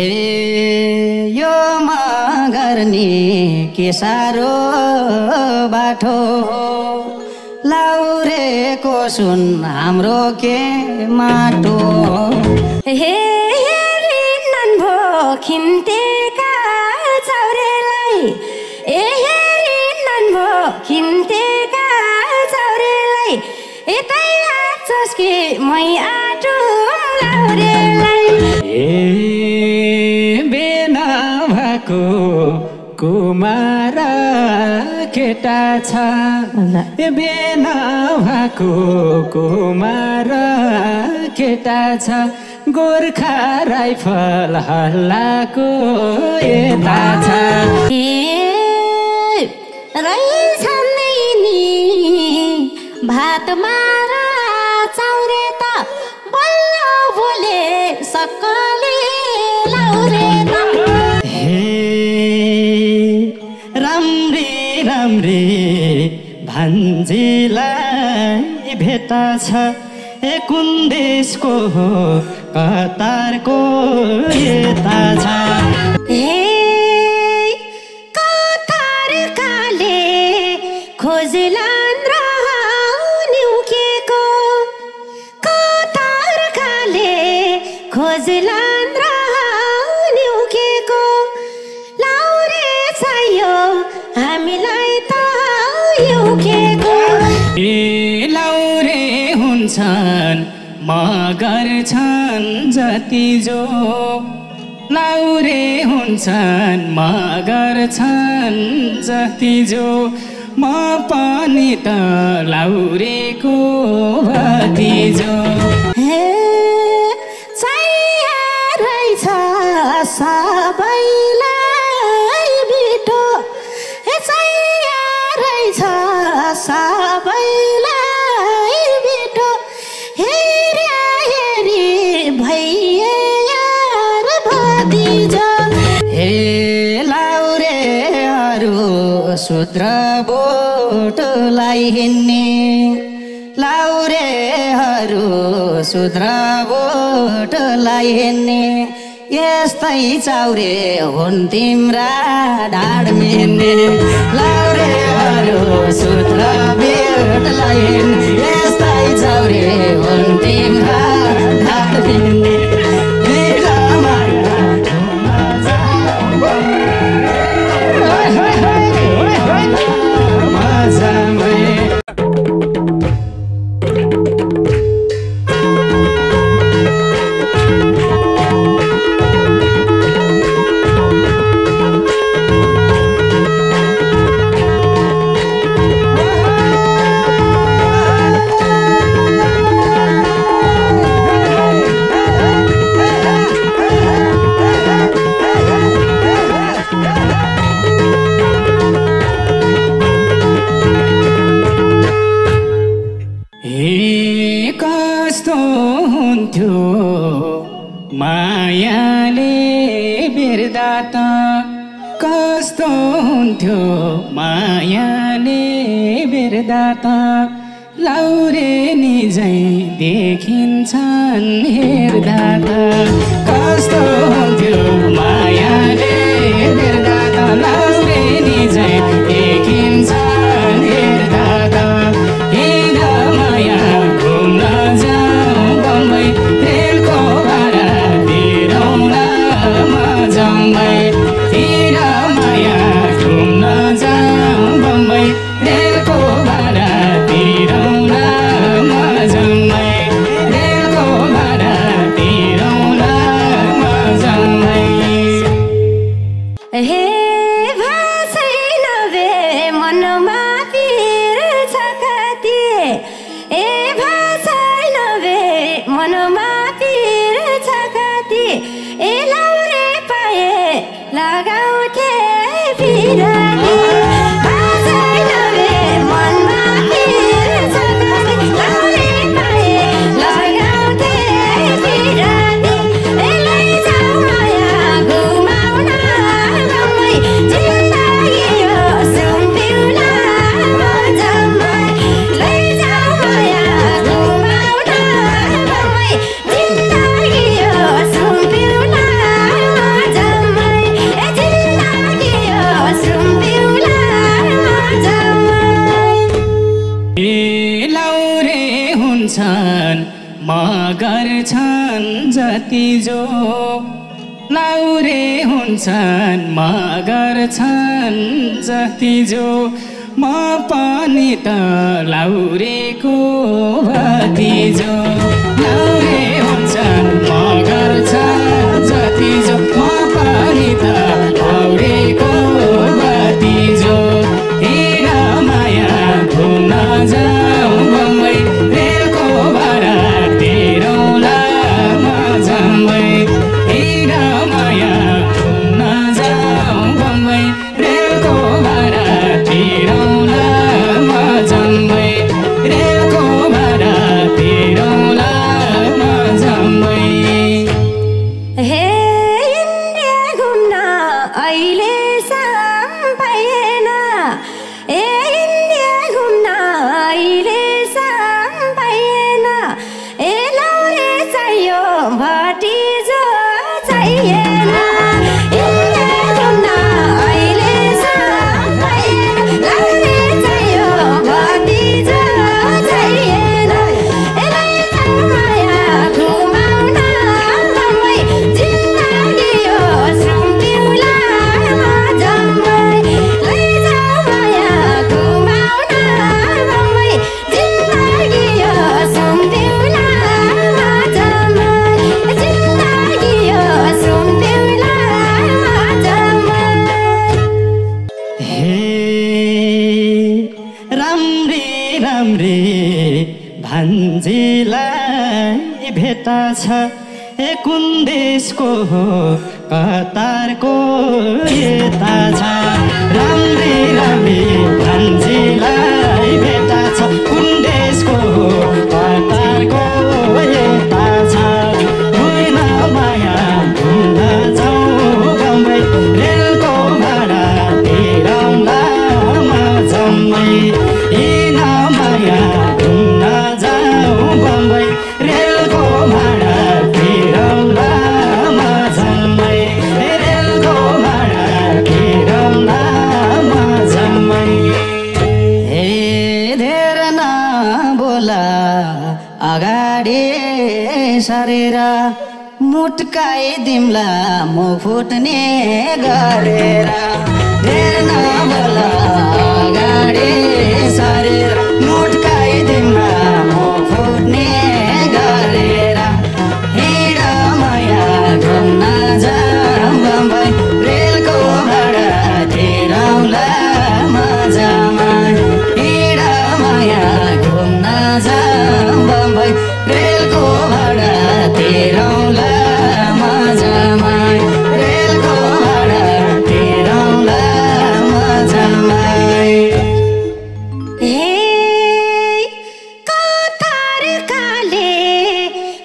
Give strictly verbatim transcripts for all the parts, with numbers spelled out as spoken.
हे यो मागर्ने के सारो बाटो लाउरेको सुन हाम्रो के माटो हे हेरिनन् भो खिन्तेका छौरेलाई ए हेरिनन् भो खिन्तेका छौरेलाई एतै आछस् कि मै आटो लाउरेलाई ए कुमारा केटा छ बेना भएको कुमारा केटा छ गोर्खा राइफल हल्लाको यता छ ए रैछ नै नि भात मारा चाउरे त बल्ल बोले सकले लाउरे भान्जीलाई भेटा छ ए कुन देशको हो कतारको यता छ ए कतारकाले खोजलान् राउन्युकेको कतारकाले खोजलान् राउन्युकेको लाउरे चाहियो हामीलाई ए लाउरे हुन्छन् मगर छन् जति जो लाउरे हुन्छन् मगर छन् जति जो म पनि त लाउरेको भतिजो हे छैया रहेछ सबैलाई बिटो हे छैया रहेछ सबैलाई बिटो हेर्या हेरी भैया यार भतिजो हे लाउरेहरू शूद्र बोटलाई हिँड्ने लाउरेहरू शूद्र बोटलाई हिँड्ने यस्तै चाउरे हुन् तिम्रा ढाड मेन्ने लाउरेहरू शूद्र बोटलाई हिँड्ने यस्तै चाउरे हुन् तिम्रा ढाड मेन्ने मायाले बिर्दा त लाउरे निजै देखिन्छन् हेर्दा त कस्तो हुन्थ्यो मायाले बिर्दा त लाउरे निजै देखिन्छन् हेर्दा त हिँड माया घुम्न जाउँ बम्बई रेलको भाडा तिरौँ न मजम्मै Terima kasih. जो लाउरे हुन्छन् म गर्छन् जति जो म पनि त लाउरेको भति जो लाउरे हुन्छन् म गर्छन् जति जो म पनि त लाउरेको भति जो हेर माया घुम्न जाऊ बम्बई रेलको भाडा तिरौला म जाम्बई हेर माया घुम्न जाऊ बम्बई रेलको भाडा तिरौला म जाम्बई रेलको भाडा तिरौला म जाम्बई हे इन्डिया घुम्न अहिले ए कुन देशको हो कतारको यता छ राम्री राम्री भन्जीलाई भेटा छ कुन देशको हो कतारको यता छ होइन माया घुम्न जाउँ बम्बई रेलको भाडा तिरौला म जाम्बई होइन माया घुम्न जाउँ बम्बई रेलको भाडा सरेर मुटकाई दिम्ला म फुट्ने गरेर धेर नबोल अगाडि सरेर मुटकाई दिम्ला म फुट्ने गरेर हिँड माया घुम्न जाऊ बम्बई रेलको भाडा तिरौला म जाम्बई हिँड माया घुम्न जाऊ बम्बई रेलको भाडा तिरौला म जाम्बई रेलको भाडा तिरौला म जाम्बई हे कतार काले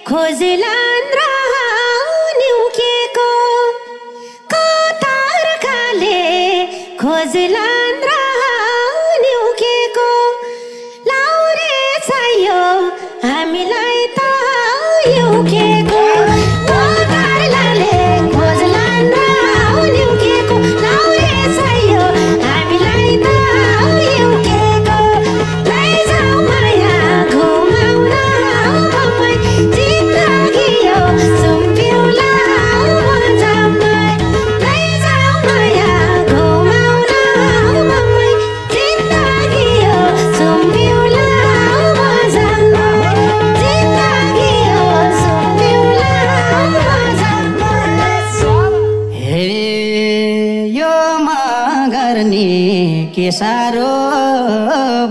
खोजलान् रहन्युकेको कतार काले खोजलान् रहन्युकेको लाउरे चाहियो हामीलाई के सारो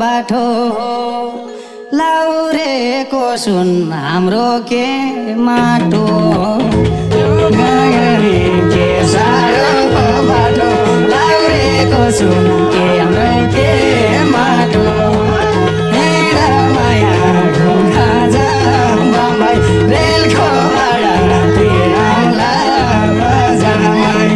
बाटो लाउरेको सुन हाम्रो के माटो गायरी के सारो बाटो लाउरेको सुन के हाम्रो के माटो हेर माया घुम्न जाऊ बम्बई रेलको भाडा तिरौला म जाम्बई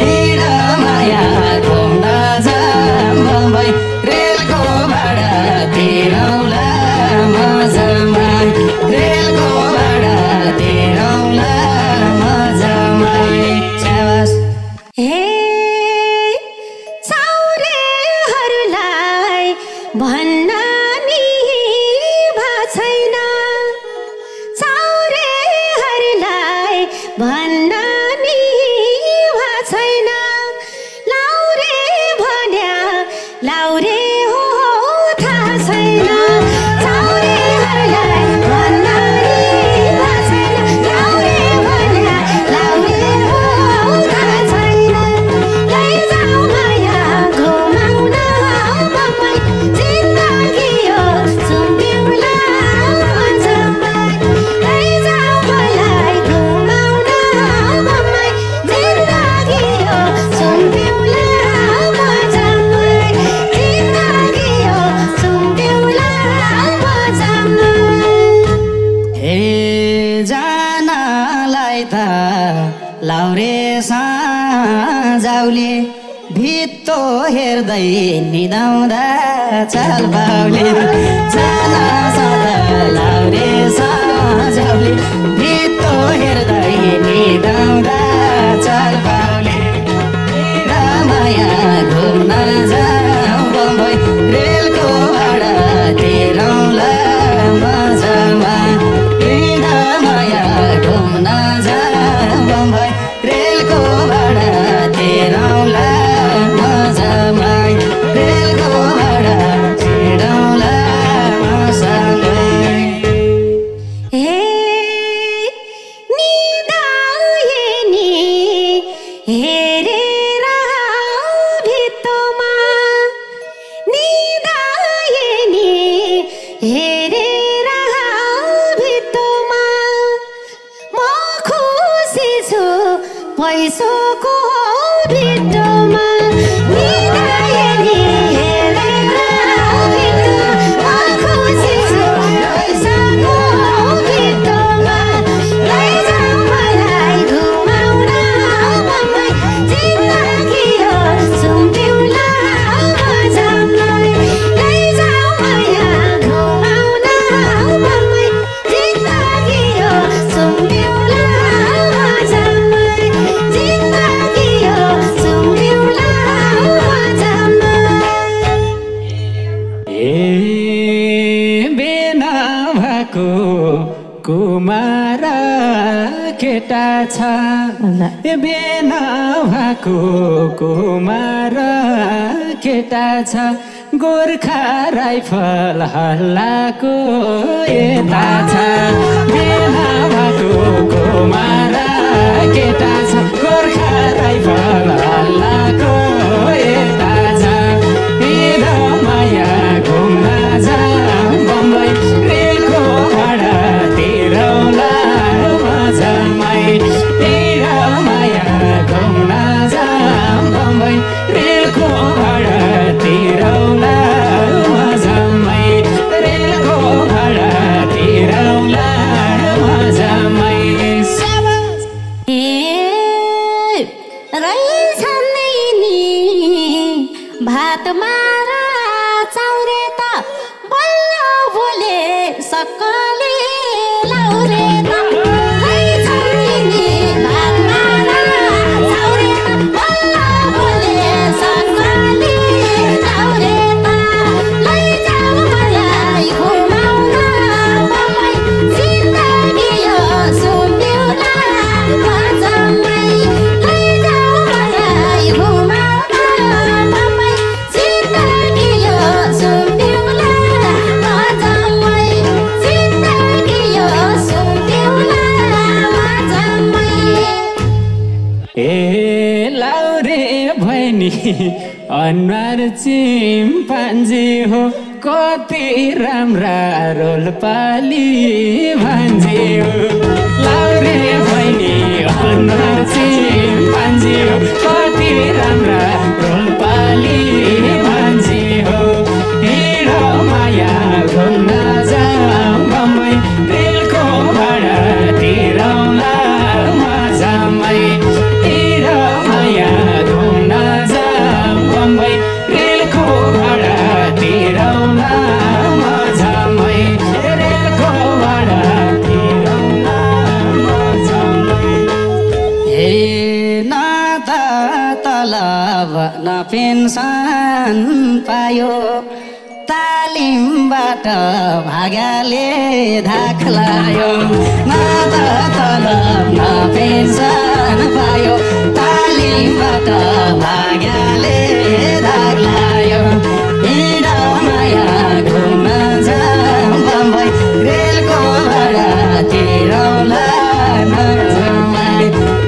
हेर माया घुम्न जाऊ बम्बई रेलको भाडा तिरौला म जाम्बई रेलको भाडा तिरौला म जाम्बई जाउले भित्तो हेर्दै निदाउँदा चाल बाउले चाला सदा लाउरे सजाउले भित्तो हेर्दै निदाउँदा चाल बाउले रामाया घुम्न जाऊ बम्बई रेलको भाडा तिरौला मजामा रामाया घुम्न जाऊ बम्बई रेलको भाडा तिरौला बेना भएको कुमार केटा छ गोर्खा राइफल हल्लाको यता छ बेना भएको कुमार केटा छ गोर्खा राइफल हल्लाको यता छ मेरो माया घुम्न जाऊ बम्बई रेलको भाडा तिरौला अनुहार चिम्पान्जी हो कति राम्रा रोल पाली भान्जी हो लाउरे बहिनी अनुहार चिम्पान्जी हो कति राम्रा रोल पाली भान्जी हो हिँड माया घुम्न जाऊ बम्बई रेलको भाडा तिरौला मजामै हिँड माया घुम्न बम्बई रेलको भाडा तिरौला मजामै रेलको भाडा तिरौला मजामै हे नाथ तलब न पेन्सन पायो तालिमबाट भागाले धाखलायो नाथ तलब न पेन्सन पायो तालिमबाट भागाले धाखलायो हिँड माया घुम्न जाऊ बम्बई रेलको भाडा तिरौला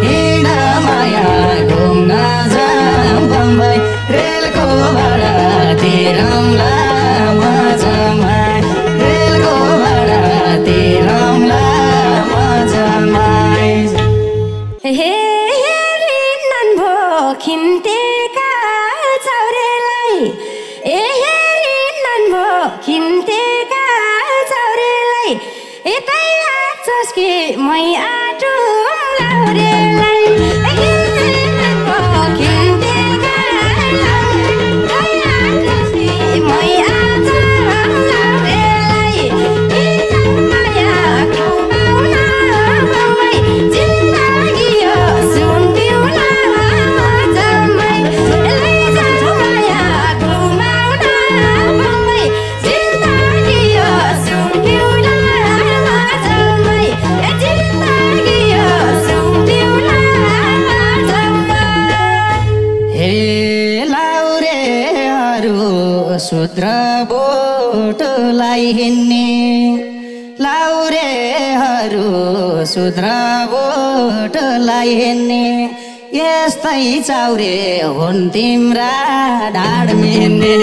हिँड माया घुम्न जाऊ बम्बई रेलको भाडा तिरौला मजामा रेलको भाडा तिरौला मजामा मै आटो लाउरेलाई Sutra bot lai hinne laure haru sutra bot lai hinne yestai chaure hun timra daad mene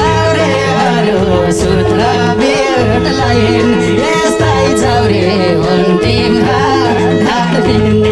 laure haru sutra bot lai hinne yestai chaure hun timra daad mene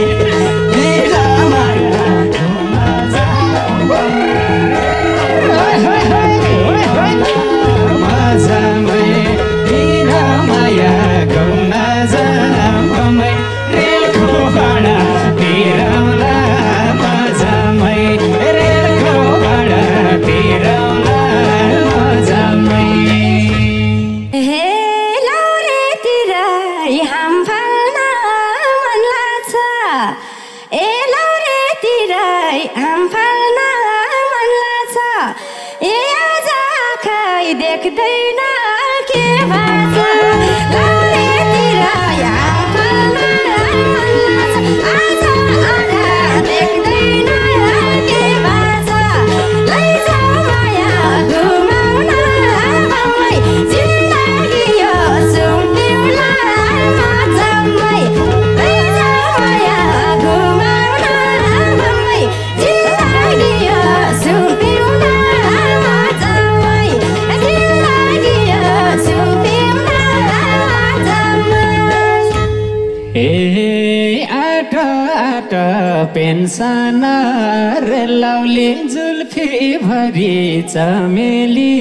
pensanar laule zulfi bhari chameli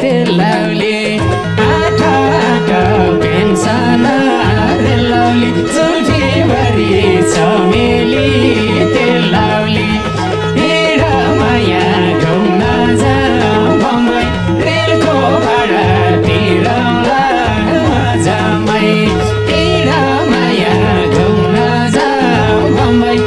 te laule aata aata pensanar laule zulfi bhari chameli te laule he ramaya gauna ja bhamai rel ko bhada te ramla maja mai he ramaya gauna ja bhamai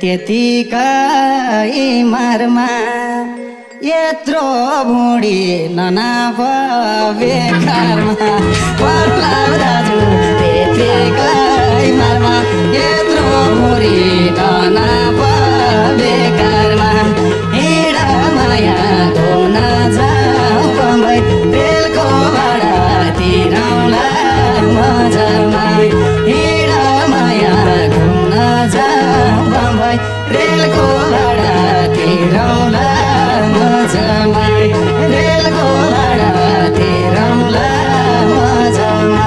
Tetika imarma yetro budi nana pave karma patlavadu tetika imarma yetro budi nana pave karma hira maya dona jao pambai belko vada tinaula majama hira maya dona jao pambai belko vada tinaula majama belko vada tinaula majama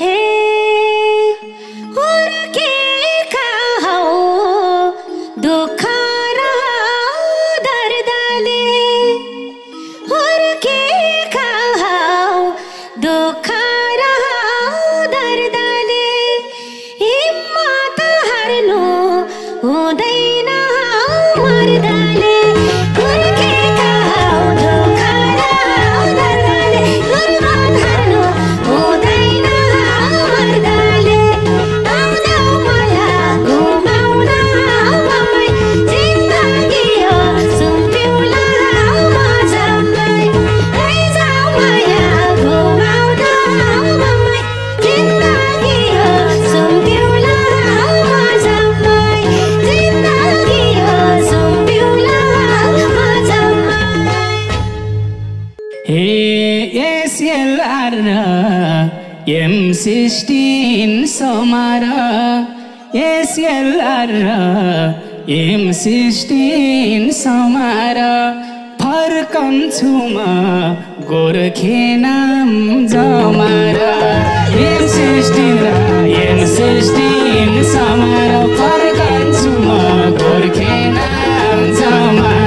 he hor ke kahau dukhara dard dale hor ke kahau dukh M sixteen Samara, S L R, M sixteen Samara, Parkam Chuma, Gorkhe Nam Jamara, M sixteen, M sixteen Samara, Parkam Chuma, Gorkhe Nam Jamara.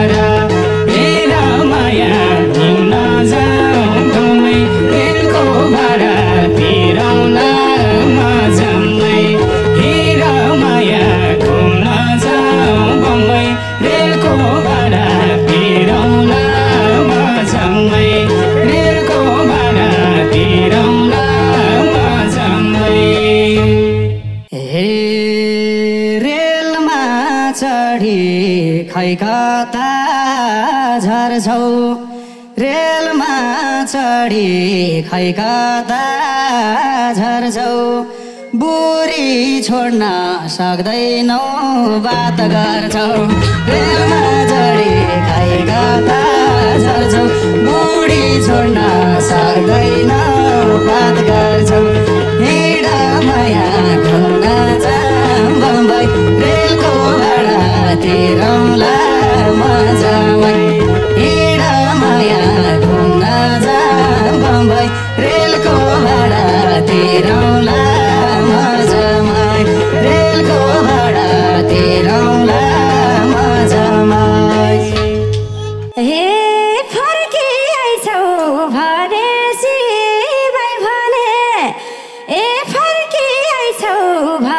खै कता झर्छौ रेलमा चढी खै कता झर्छौ बुरी छोड्न सक्दैनौ बात गर्छौ रेलमा चढी खै कता झर्छौ बुरी छोड्न सक्दैनौ बात गर्छौ हिँड माया घुम्न जाऊ बम्बई रेलको तिरौला मजामै हिँड माया घुम्न जाऊ बम्बई रेलको भाडा तिरौला मजामै रेलको भाडा तिरौला मजामै हे फर्किएछौ भनेसी भाइ भने ए फर्किएछौ